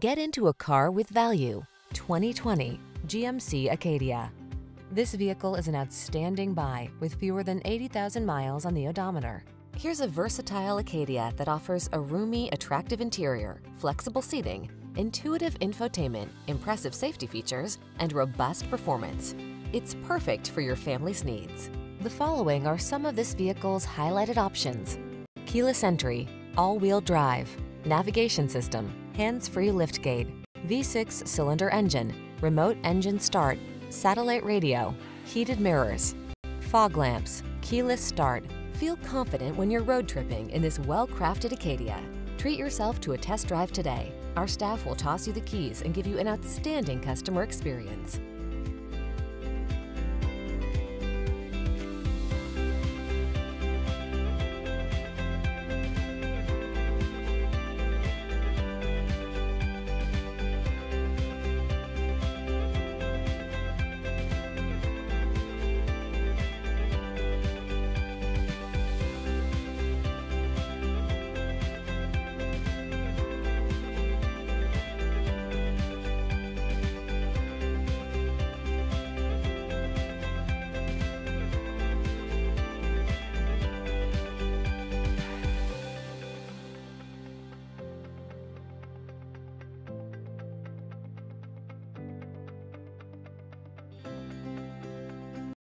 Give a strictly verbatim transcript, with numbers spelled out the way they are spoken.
Get into a car with value. twenty twenty G M C Acadia. This vehicle is an outstanding buy with fewer than eighty thousand miles on the odometer. Here's a versatile Acadia that offers a roomy, attractive interior, flexible seating, intuitive infotainment, impressive safety features, and robust performance. It's perfect for your family's needs. The following are some of this vehicle's highlighted options: keyless entry, all-wheel drive, navigation system, hands-free liftgate, V six cylinder engine, remote engine start, satellite radio, heated mirrors, fog lamps, keyless start. Feel confident when you're road tripping in this well-crafted Acadia. Treat yourself to a test drive today. Our staff will toss you the keys and give you an outstanding customer experience.